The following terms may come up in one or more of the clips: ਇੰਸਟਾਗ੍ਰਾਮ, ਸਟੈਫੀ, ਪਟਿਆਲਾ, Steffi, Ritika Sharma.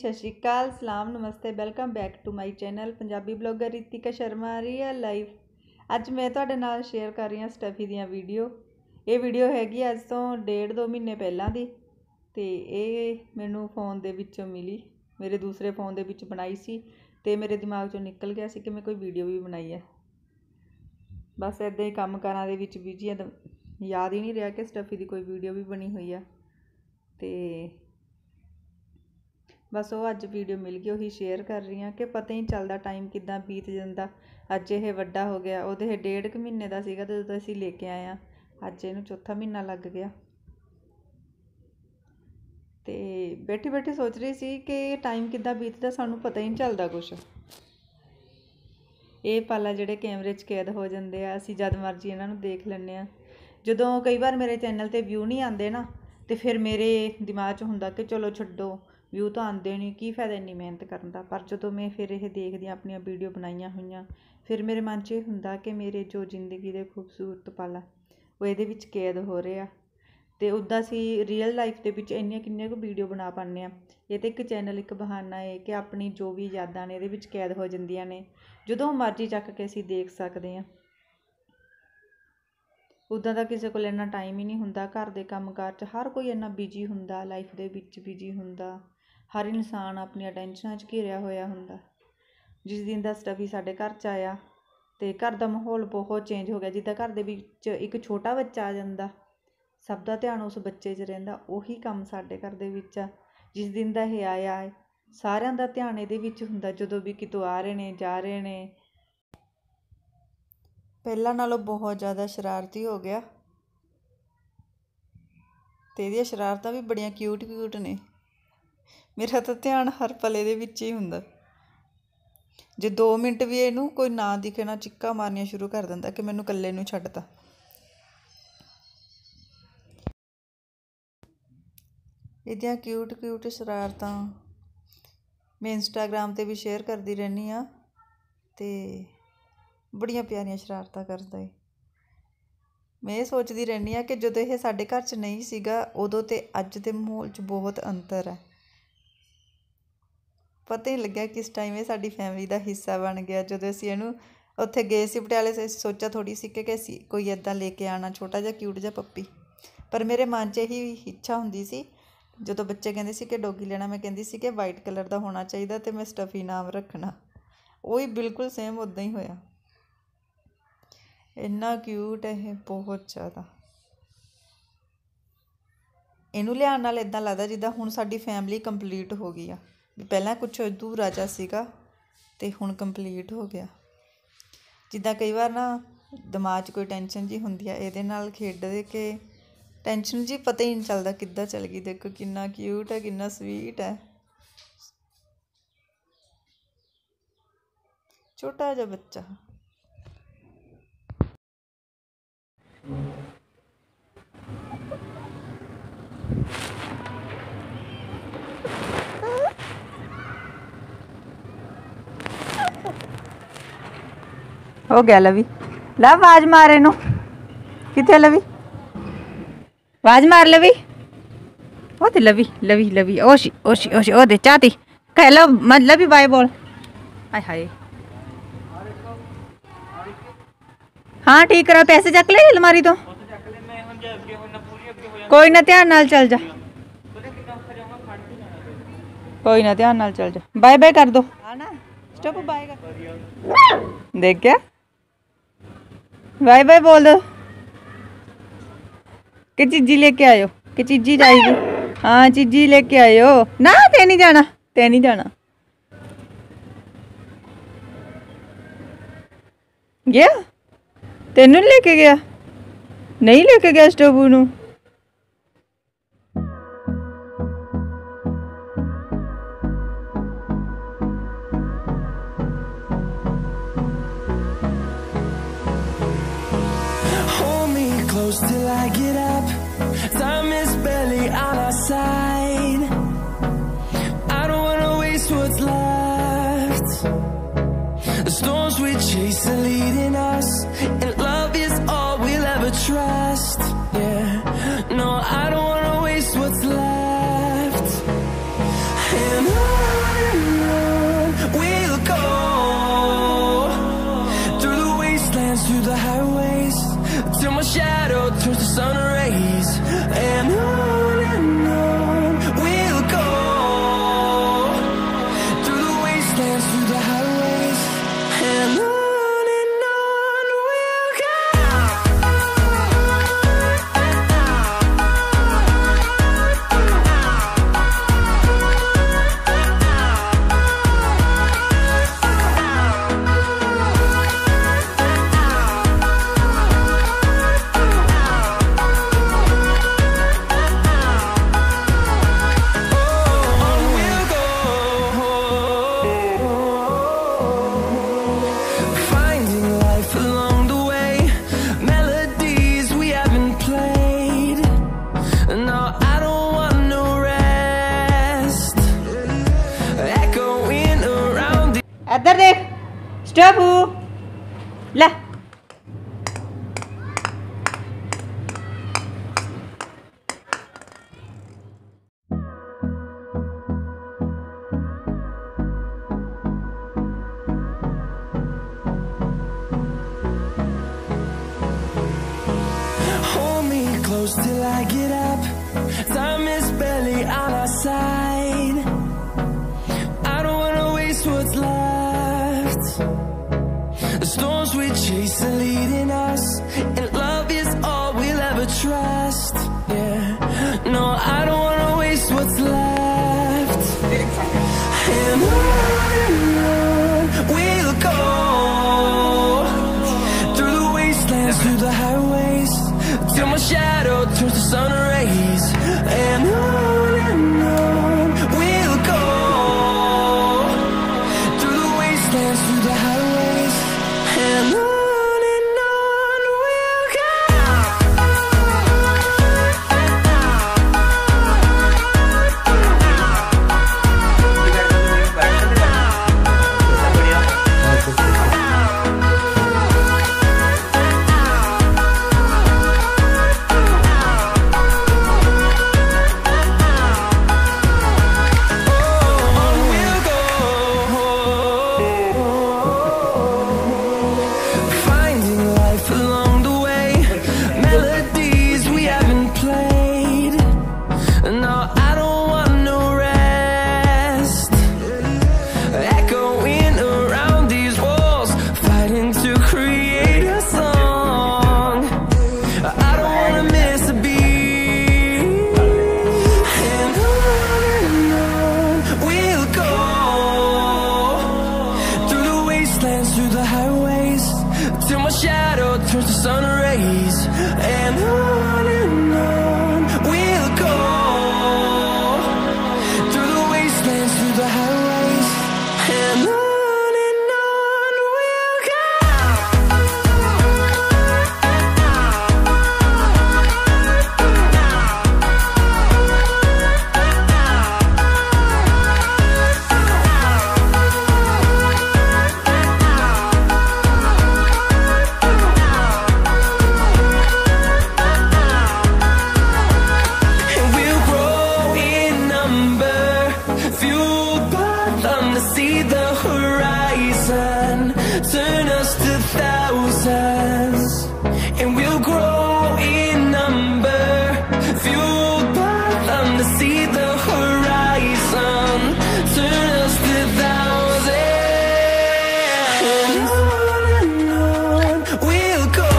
ਸਤਿ ਸ਼੍ਰੀ ਅਕਾਲ ਸਲਾਮ ਨਮਸਤੇ welcome back to my channel Punjabi blogger Ritika Sharma real life. ਅੱਜ ਮੈਂ ਤੁਹਾਡੇ ਨਾਲ ਸ਼ੇਅਰ ਕਰ ਰਹੀ ਹਾਂ ਸਟੈਫੀ ਦੀਆਂ ਵੀਡੀਓ। ਇਹ ਵੀਡੀਓ ਹੈਗੀ ਅੱਜ ਤੋਂ ਡੇਢ ਦੋ ਮਹੀਨੇ ਪਹਿਲਾਂ ਦੀ, ਤੇ ਇਹ ਮੈਨੂੰ ਫ਼ੋਨ ਦੇ ਵਿੱਚੋਂ ਮਿਲੀ, ਮੇਰੇ ਦੂਸਰੇ ਫ਼ੋਨ ਦੇ ਵਿੱਚ ਬਣਾਈ ਸੀ, ਤੇ ਮੇਰੇ ਦਿਮਾਗ 'ਚੋਂ ਨਿਕਲ ਗਿਆ ਸੀ ਕਿ ਮੈਂ ਕੋਈ ਵੀਡੀਓ ਵੀ ਬਣਾਈ ਹੈ। ਬਸ ਇੱਦਾਂ ਹੀ ਕੰਮ ਕਾਰਾਂ ਦੇ ਵਿੱਚ ਬਿਜੀ ਆ, ਯਾਦ ਹੀ ਨਹੀਂ ਰਿਹਾ ਕਿ ਸਟੈਫੀ ਦੀ ਕੋਈ ਵੀਡੀਓ ਵੀ ਬਣੀ ਹੋਈ ਆ, ਤੇ ਬਸ ਉਹ ਅੱਜ ਵੀਡੀਓ ਮਿਲ ਗਈ, ਉਹੀ ਸ਼ੇਅਰ ਕਰ ਰਹੀ ਹਾਂ ਕਿ ਪਤਾ ਹੀ ਚੱਲਦਾ ਟਾਈਮ ਕਿੱਦਾਂ ਬੀਤ ਜਾਂਦਾ। ਅੱਜ ਇਹ ਵੱਡਾ ਹੋ ਗਿਆ, ਉਹਦੇ ਇਹ ਡੇਢ ਕੁ ਮਹੀਨੇ ਦਾ ਸੀਗਾ ਤੇ ਜਦੋਂ ਅਸੀਂ ਲੈ ਕੇ ਆਏ ਹਾਂ, ਅੱਜ ਇਹਨੂੰ ਚੌਥਾ ਮਹੀਨਾ ਲੱਗ ਗਿਆ। ਤੇ ਬੈਠੀ ਬੈਠੀ ਸੋਚ ਰਹੀ ਸੀ ਕਿ ਟਾਈਮ ਕਿੱਦਾਂ ਬੀਤਦਾ ਸਾਨੂੰ ਪਤਾ ਹੀ ਨਹੀਂ ਚੱਲਦਾ ਕੁਛ। ਇਹ ਪਾਲਾ ਜਿਹੜੇ ਕੈਮਰੇ 'ਚ ਕੈਦ ਹੋ ਜਾਂਦੇ ਆ, ਅਸੀਂ ਜਦ ਮਰਜ਼ੀ ਇਹਨਾਂ ਨੂੰ ਦੇਖ ਲੈਂਦੇ ਹਾਂ। ਜਦੋਂ ਕਈ ਵਾਰ ਮੇਰੇ ਚੈਨਲ 'ਤੇ ਵਿਊ ਨਹੀਂ ਆਉਂਦੇ ਨਾ, ਤੇ ਫਿਰ ਮੇਰੇ ਦਿਮਾਗ 'ਚ ਹੁੰਦਾ ਕਿ ਚਲੋ ਛੱਡੋ, ਵਿਊ ਤਾਂ ਆਉਂਦੇ ਨਹੀਂ, ਕੀ ਫਾਇਦਾ ਇੰਨੀ ਮਿਹਨਤ ਕਰਨ ਦਾ। ਪਰ ਜਦੋਂ ਮੈਂ ਫਿਰ ਇਹ ਦੇਖਦੀ ਹਾਂ ਆਪਣੀਆਂ ਵੀਡੀਓ ਬਣਾਈਆਂ ਹੋਈਆਂ, ਫਿਰ ਮੇਰੇ ਮਨ 'ਚ ਇਹ ਹੁੰਦਾ ਕਿ ਮੇਰੇ ਜੋ ਜ਼ਿੰਦਗੀ ਦੇ ਖੂਬਸੂਰਤ ਪਲ ਆ ਉਹ ਇਹਦੇ ਵਿੱਚ ਕੈਦ ਹੋ ਰਹੇ ਆ। ਅਤੇ ਉੱਦਾਂ ਅਸੀਂ ਰੀਅਲ ਲਾਈਫ ਦੇ ਵਿੱਚ ਇੰਨੀਆਂ ਕਿੰਨੀਆਂ ਕੁ ਵੀਡੀਓ ਬਣਾ ਪਾਉਂਦੇ ਹਾਂ। ਇਹ ਤਾਂ ਇੱਕ ਚੈਨਲ ਇੱਕ ਬਹਾਨਾ ਹੈ ਕਿ ਆਪਣੀ ਜੋ ਵੀ ਯਾਦਾਂ ਨੇ ਇਹਦੇ ਵਿੱਚ ਕੈਦ ਹੋ ਜਾਂਦੀਆਂ ਨੇ, ਜਦੋਂ ਮਰਜ਼ੀ ਚੱਕ ਕੇ ਅਸੀਂ ਦੇਖ ਸਕਦੇ ਹਾਂ। ਉੱਦਾਂ ਤਾਂ ਕਿਸੇ ਕੋਲ ਇੰਨਾ ਟਾਈਮ ਹੀ ਨਹੀਂ ਹੁੰਦਾ, ਘਰ ਦੇ ਕੰਮਕਾਰ 'ਚ ਹਰ ਕੋਈ ਇੰਨਾ ਬਿਜੀ ਹੁੰਦਾ, ਲਾਈਫ ਦੇ ਵਿੱਚ ਬਿਜੀ ਹੁੰਦਾ, ਹਰ ਇਨਸਾਨ ਆਪਣੀਆਂ ਟੈਨਸ਼ਨਾਂ 'ਚ ਘਿਰਿਆ ਹੋਇਆ ਹੁੰਦਾ। ਜਿਸ ਦਿਨ ਦਾ ਸਟੱਫੀ ਸਾਡੇ ਘਰ 'ਚ ਆਇਆ ਅਤੇ ਘਰ ਦਾ ਮਾਹੌਲ ਬਹੁਤ ਚੇਂਜ ਹੋ ਗਿਆ। ਜਿੱਦਾਂ ਘਰ ਦੇ ਵਿੱਚ ਇੱਕ ਛੋਟਾ ਬੱਚਾ ਆ ਜਾਂਦਾ, ਸਭ ਦਾ ਧਿਆਨ ਉਸ ਬੱਚੇ 'ਚ ਰਹਿੰਦਾ, ਉਹੀ ਕੰਮ ਸਾਡੇ ਘਰ ਦੇ ਵਿੱਚ ਆ। ਜਿਸ ਦਿਨ ਦਾ ਇਹ ਆਇਆ ਹੈ, ਸਾਰਿਆਂ ਦਾ ਧਿਆਨ ਇਹਦੇ ਵਿੱਚ ਹੁੰਦਾ, ਜਦੋਂ ਵੀ ਕਿਤੋਂ ਆ ਰਹੇ ਨੇ ਜਾ ਰਹੇ ਨੇ। ਪਹਿਲਾਂ ਨਾਲੋਂ ਬਹੁਤ ਜ਼ਿਆਦਾ ਸ਼ਰਾਰਤੀ ਹੋ ਗਿਆ, ਅਤੇ ਇਹਦੀਆਂ ਸ਼ਰਾਰਤਾਂ ਵੀ ਬੜੀਆਂ ਕਿਊਟ ਕਿਊਟ ਨੇ। ਮੇਰਾ ਤਾਂ ਧਿਆਨ ਹਰ ਪਲ ਇਹਦੇ ਵਿੱਚ ਹੀ ਹੁੰਦਾ। ਜੇ 2 ਮਿੰਟ ਵੀ ਇਹਨੂੰ ਕੋਈ ਨਾ ਦਿਖੇ ਨਾ, ਚਿੱਕਾ ਮਾਰਨੀਆਂ ਸ਼ੁਰੂ ਕਰ ਦਿੰਦਾ ਕਿ ਮੈਨੂੰ ਇਕੱਲੇ ਨੂੰ ਛੱਡ ਤਾ। ਇਹਦੀਆਂ ਕਿਊਟ ਕਿਊਟ ਸ਼ਰਾਰਤਾਂ ਮੈਂ ਇੰਸਟਾਗ੍ਰਾਮ 'ਤੇ ਵੀ ਸ਼ੇਅਰ ਕਰਦੀ ਰਹਿੰਦੀ ਹਾਂ, ਅਤੇ ਬੜੀਆਂ ਪਿਆਰੀਆਂ ਸ਼ਰਾਰਤਾਂ ਕਰਦਾ ਏ। ਮੈਂ ਇਹ ਸੋਚਦੀ ਰਹਿੰਦੀ ਹਾਂ ਕਿ ਜਦੋਂ ਇਹ ਸਾਡੇ ਘਰ 'ਚ ਨਹੀਂ ਸੀਗਾ, ਉਦੋਂ ਤੇ ਅੱਜ ਦੇ ਮਾਹੌਲ 'ਚ ਬਹੁਤ ਅੰਤਰ ਹੈ। ਪਤਾ ਹੀ ਲੱਗਿਆ ਕਿਸ ਟਾਈਮ ਇਹ ਸਾਡੀ ਫੈਮਿਲੀ ਦਾ ਹਿੱਸਾ ਬਣ ਗਿਆ। ਜਦੋਂ ਅਸੀਂ ਇਹਨੂੰ ਉੱਥੇ ਗਏ ਸੀ ਪਟਿਆਲੇ, ਅਸੀਂ ਸੋਚਿਆ ਥੋੜ੍ਹੀ ਸੀ ਕਿ ਅਸੀਂ ਕੋਈ ਇੱਦਾਂ ਲੈ ਕੇ ਆਉਣਾ ਛੋਟਾ ਜਿਹਾ ਕਿਊਟ ਜਿਹਾ ਪੱਪੀ, ਪਰ ਮੇਰੇ ਮਨ 'ਚ ਇਹੀ ਇੱਛਾ ਹੁੰਦੀ ਸੀ। ਜਦੋਂ ਬੱਚੇ ਕਹਿੰਦੇ ਸੀ ਕਿ ਡੋਗੀ ਲੈਣਾ, ਮੈਂ ਕਹਿੰਦੀ ਸੀ ਕਿ ਵਾਈਟ ਕਲਰ ਦਾ ਹੋਣਾ ਚਾਹੀਦਾ ਅਤੇ ਮੈਂ ਸਟੱਫੀ ਨਾਮ ਰੱਖਣਾ। ਉਹੀ ਬਿਲਕੁਲ ਸੇਮ ਉੱਦਾਂ ਹੀ ਹੋਇਆ। ਇੰਨਾ ਕਿਊਟ ਹੈ ਇਹ, ਬਹੁਤ ਜ਼ਿਆਦਾ। ਇਹਨੂੰ ਲਿਆਉਣ ਨਾਲ ਇੱਦਾਂ ਲੱਗਦਾ ਜਿੱਦਾਂ ਹੁਣ ਸਾਡੀ ਫੈਮਿਲੀ ਕੰਪਲੀਟ ਹੋ ਗਈ ਆ। ਪਹਿਲਾਂ ਕੁਛ ਅਧੂਰਾ ਜਿਹਾ ਸੀਗਾ ਅਤੇ ਹੁਣ ਕੰਪਲੀਟ ਹੋ ਗਿਆ। ਜਿੱਦਾਂ ਕਈ ਵਾਰ ਨਾ ਦਿਮਾਗ 'ਚ ਕੋਈ ਟੈਨਸ਼ਨ ਜਿਹੀ ਹੁੰਦੀ ਆ, ਇਹਦੇ ਨਾਲ ਖੇਡਦੇ ਕਿ ਟੈਨਸ਼ਨ ਜੀ ਪਤਾ ਹੀ ਨਹੀਂ ਚੱਲਦਾ ਕਿੱਦਾਂ ਚੱਲ ਗਈ। ਦੇਖੋ ਕਿੰਨਾ ਕਿਊਟ ਹੈ, ਕਿੰਨਾ ਸਵੀਟ ਹੈ, ਛੋਟਾ ਜਿਹਾ ਬੱਚਾ। हो गया लवी, लव आवाज मारे नो किथे लवी, आवाज मार लवी, ओ ते लवी लवी लवी, ओशी ओशी ओशी, ओ दे चाती कह लो मत लवी बाय बोल। हाय हाय, हाँ ठीक करा, पैसे चक ले अलमारी तो कोई ना, ध्यान नाल चल जा, कोई ना ध्यान नाल चल जा, बाय बाय कर दो ना, स्टॉप बाय कर, देख क्या बाय बाय बोल दो कि चीजी लेके आयो, कि चीजी जाएगी, हाँ चीजी लेके आयो ना, ते नहीं जाना, ते नहीं जाना, गया तेनू लेके गया, नहीं लेके गया स्टोबू नू। Till I get up, time is barely on our side. I don't wanna waste what's left. The storms we chase are leading us, and love is all we'll ever trust. Yeah, no, I don't wanna waste what's left. And I other देख स्टेफू ले Close till I get up. Time is barely on our side. I don't wanna waste what's left. The storms we chase are leading us, and love is all we'll ever trust. Yeah, no, I don't wanna waste what's left. And on we'll go through the wastelands, through the highways, till my shadow turns to sun rays. And on we'll go through the wastelands, through the highways. And on we'll go. Through the highways, till my shadow turns to sun rays. And on we'll go through the wastelands, through the highways. And on we'll go. See the horizon, turn us to thousands, and we'll grow in number, fueled by them to see the horizon, turn us to thousands. And on we'll go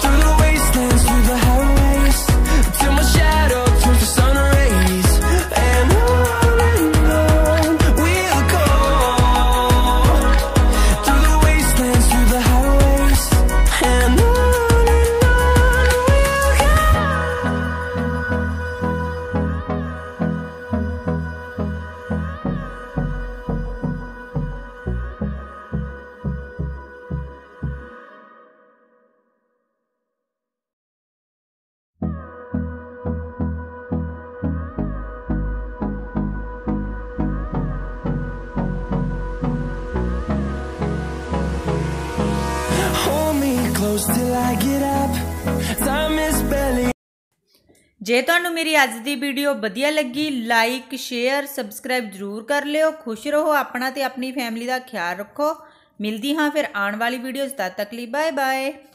through the wastelands, through the highways, till my shadow turns to sun rays. And till I get up, time is barely. जे तुहानू मेरी अज दी video वधिया लगी like share subscribe जरूर कर लियो। खुश रहो, अपना ते अपनी फैमिली दा ख्याल रखो। मिलदी हाँ फिर आने वाली वीडियोज़, तद तक ली बाय बाय।